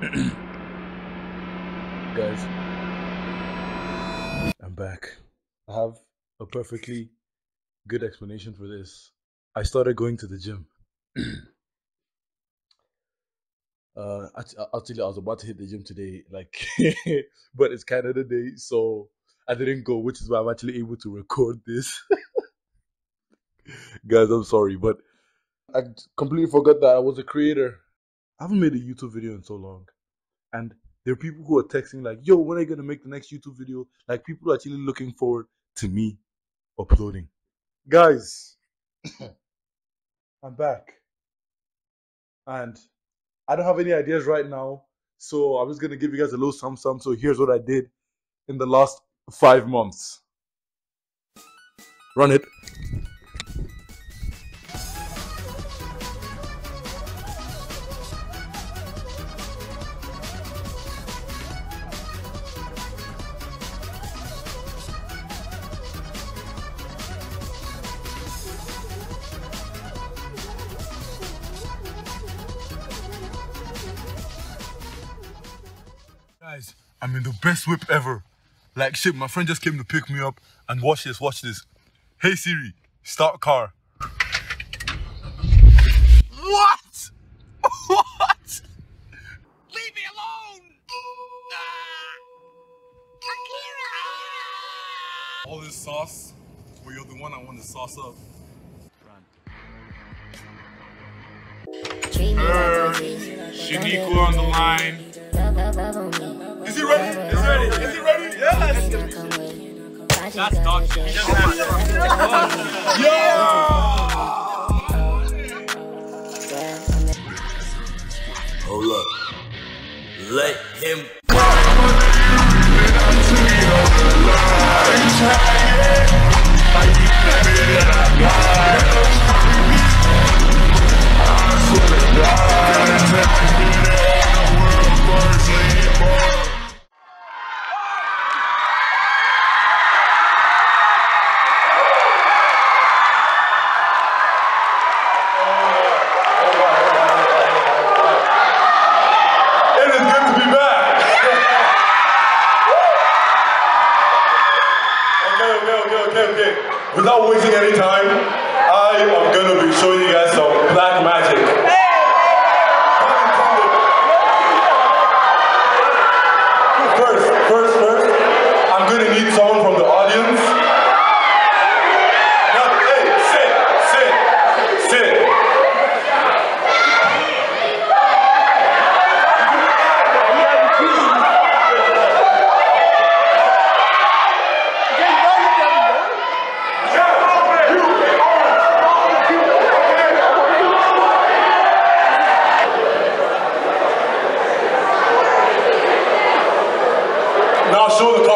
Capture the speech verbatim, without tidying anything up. Guys, I'm back. I have a perfectly good explanation for this. I started going to the gym. uh, actually, I was about to hit the gym today, like, but it's Canada Day, so I didn't go, which is why I'm actually able to record this. Guys, I'm sorry, but I completely forgot that I was a creator. I haven't made a YouTube video in so long, and there are people who are texting like, yo, when are you going to make the next YouTube video? Like, people are actually looking forward to me uploading. Guys, I'm back, and I don't have any ideas right now, so I'm just going to give you guys a little sum sum. So here's what I did in the last five months. Run it. Guys, I'm in the best whip ever. Like shit, my friend just came to pick me up, and watch this, watch this. Hey Siri, start car. What? What? Leave me alone! Akira! All this sauce, but you're the one I want to sauce up. Er, Shaniqua on the line. Is he ready? Is he ready? Is he ready? Yes! That's dog shit. Yo! Hold up. Let him go! Without wasting any time, I am gonna be showing you guys some black magic. First, first, first, I'm gonna need someone from the audience. No, hey, sit, sit, sit. Show the